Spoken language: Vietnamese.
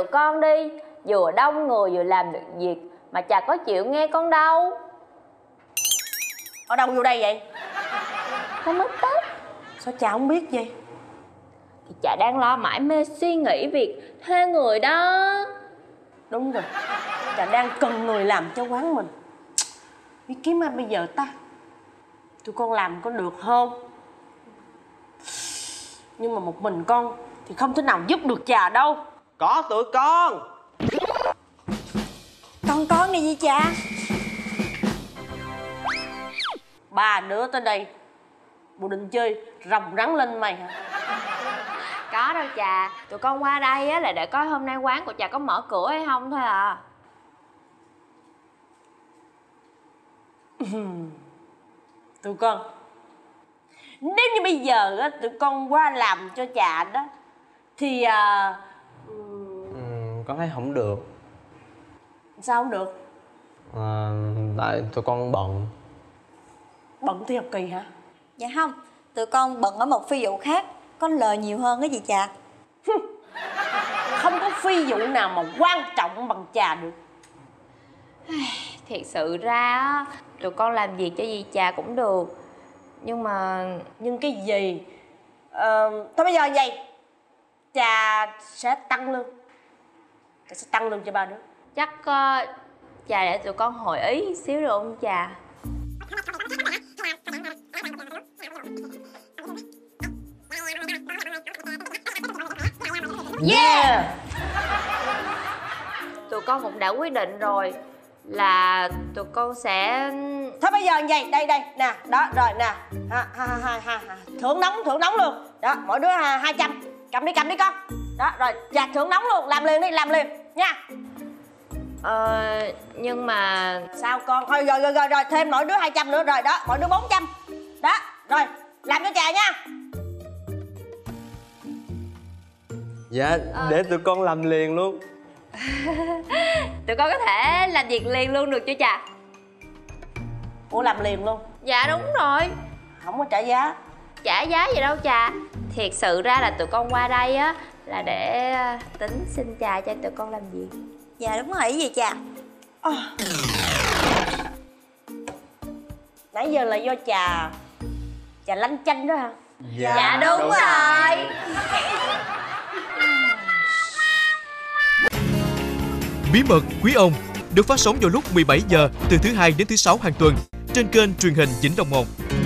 tụi con đi, vừa đông người vừa làm được việc mà chả có chịu nghe con đâu. Ở đâu vô đây vậy? Không mất tết. Sao chả không biết vậy? Thì chả đang lo mãi mê suy nghĩ việc thuê người đó. Đúng rồi, chả đang cần người làm cho quán mình. Biết kiếm ai bây giờ ta? Tụi con làm có được không? Nhưng mà một mình con thì không thể nào giúp được chà đâu. Có tụi con này gì chà? Ba đứa tới đây bộ định chơi rồng rắn lên mày hả? Có đâu chà, tụi con qua đây á là để coi hôm nay quán của chà có mở cửa hay không thôi à. Tụi con, nếu như bây giờ á tụi con qua làm cho chà đó thì con thấy không được. Sao không được? Tại tụi con bận. Bận thi học kỳ hả? Dạ không, tụi con bận ở một phi vụ khác, có lời nhiều hơn cái gì chà. Không có phi vụ nào mà quan trọng bằng chà được. Thiệt sự ra tụi con làm việc cho dì chà cũng được. Nhưng mà... nhưng cái gì? Thôi bây giờ vậy, chà sẽ tăng lương. Chà sẽ tăng lương cho ba đứa. Chắc chà để tụi con hội ý xíu được không chà? Yeah! Tụi con cũng đã quyết định rồi là tụi con sẽ... Thôi bây giờ như vậy, đây đây, nè, đó, rồi nè. Thưởng nóng luôn. Đó, mỗi đứa 200. Cầm đi con. Đó, rồi, dạ, thưởng nóng luôn, làm liền đi, làm liền, nha. Nhưng mà... Sao con? Thôi rồi, thêm mỗi đứa 200 nữa rồi, đó, mỗi đứa 400. Đó, rồi, làm cho chà nha. Dạ, để tụi con làm liền luôn. Tụi con có thể làm việc liền luôn được chưa chà? Ủa làm liền luôn? Dạ đúng rồi. Không có trả giá. Trả giá gì đâu chà. Thiệt sự ra là tụi con qua đây á là để tính xin chà cho tụi con làm việc. Dạ đúng rồi, cái gì chà? Nãy giờ là do chà lanh chanh đó hả? Dạ đúng rồi. Bí mật quý ông được phát sóng vào lúc 17 giờ từ thứ Hai đến thứ Sáu hàng tuần trên kênh truyền hình Vĩnh Long 1.